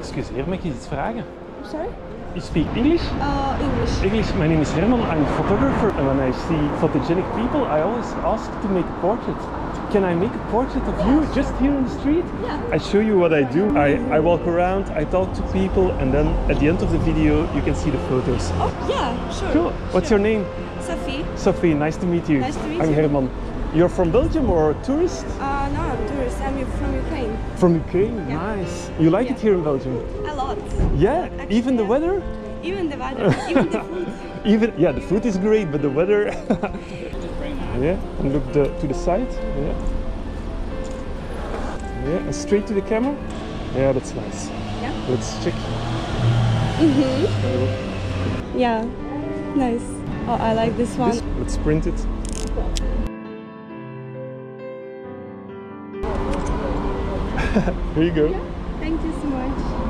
Excuseer me, mag ik iets vragen? Sorry? You speak English? English. English. My name is Herman. I'm a photographer, and when I see photogenic people, I always ask to make a portrait. Can I make a portrait of you just here in the street? Yeah. I show you what I do. I walk around, I talk to people, and then at the end of the video, you can see the photos. Oh, yeah, sure. Cool. What's your name? Sophie. Sophie, nice to meet you. Nice to meet you. I'm Herman. You're from Belgium or a tourist? No, I'm a tourist. I'm from Ukraine. From Ukraine? Yeah. Nice. You like it here in Belgium? A lot. Yeah? Actually, even the weather? Even the weather. Even the food. Yeah, the food is great, but the weather... Yeah, and look to the side. Yeah. Yeah, and straight to the camera. Yeah, that's nice. Yeah. Let's check. Mm-hmm. Yeah, nice. Oh, I like this one. Let's print it. Here you go. Yeah, thank you so much.